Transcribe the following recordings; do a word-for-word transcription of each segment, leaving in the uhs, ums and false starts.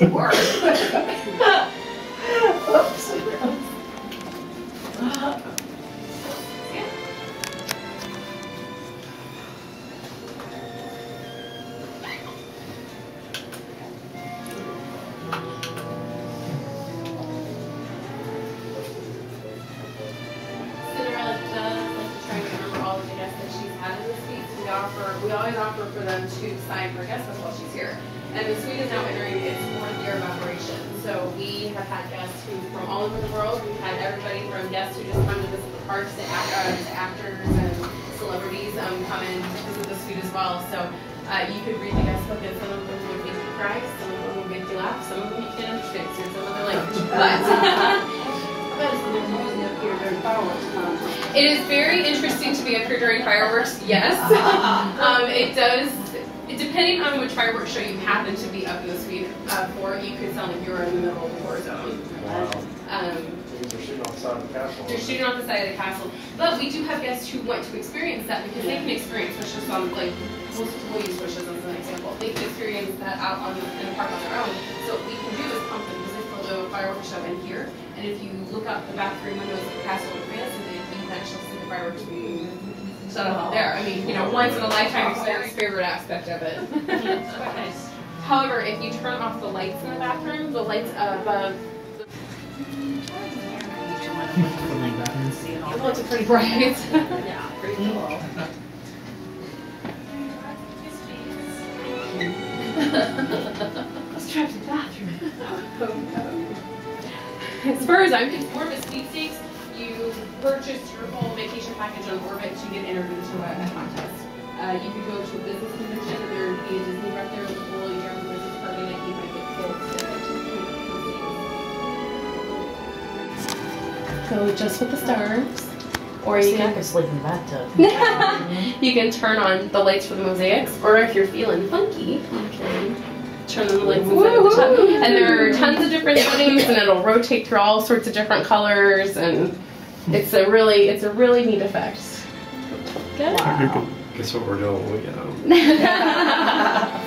doesn't work. Oops. Uh, yeah. Cinderella does like to try and remember all of the guests that she's had in the suites. We offer, we always offer for them to sign for guests while she's here. And the suite is now entering its fourth year of operation. So we have had guests who, from all over the world. We've had everybody from guests who just come to visit the parks to, act, uh, to actors and celebrities um, come and visit the suite as well. So uh, you could read the guest book, and some of them would make you cry, some of them would make you laugh, some of them you can't understand, and some of them are like, but. It is very interesting to be up here during fireworks, yes. um, it does. Depending on which fireworks show you happen to be up in the suite uh, for, you could sound like you were in the middle of the war zone. Wow. Um, they're shooting on the side of the castle. They're shooting on the side of the castle. But we do have guests who want to experience that because they can experience wishes on, like, we'll, we'll use wishes as an example. They can experience that out on, in the park on their own. So what we can do is pump them because they'll do a fireworks show in here. And if you look out the back three windows of the castle in France, you can actually see the fireworks being shut off there. I mean, you know, once in a lifetime experience, favorite aspect of it. However, if you turn off the lights in the bathroom, the lights above. It looks pretty bright. Yeah, pretty cool. Let's drive to the bathroom. As far as I'm concerned, Orbit Sweepstakes, you purchase your whole vacation package on Orbit to get entered into a contest. Uh, you can go to a business convention, and there would be a Disney rep there with a full year of business party, and you might get filled. Go just with the stars. Or you can, can sleep in the bathtub. You can turn on the lights for the mosaics, or if you're feeling funky, you can turn the lights inside of the tub. And there are tons of different settings, and it'll rotate through all sorts of different colors, and it's a really it's a really neat effect. Good. Wow. Guess what we're doing all weekend.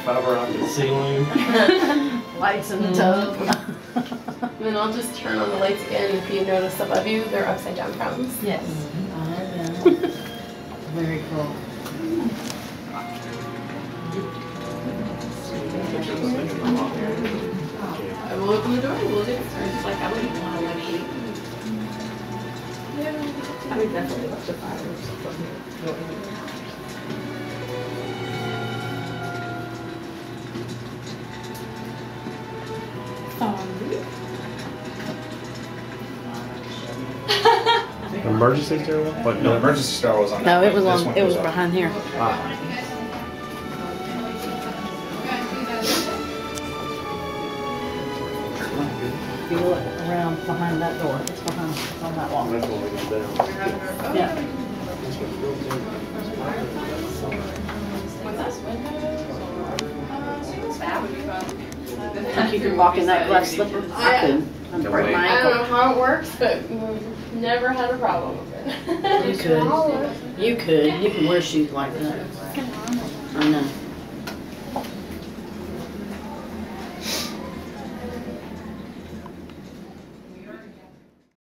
Fiber optic ceiling. Lights in the tub. And then I'll just turn on the lights again. If you notice above you, they're upside down fountains. Yes. Mm-hmm. Very cool. I will open the door and we'll do it. Just like I wouldn't want to let me. Yeah. I would definitely watch the fireworks. Sorry. Emergency stairwell? What? No, emergency stairwell was on. No, it was on. It was behind here. Ah. You look around behind that door. It's behind it's on that wall. Yeah. I think you can walk in that glass slipper. I, I, I don't know how it works, but we've never had a problem with it. You could. You could. You can wear shoes like that. I know.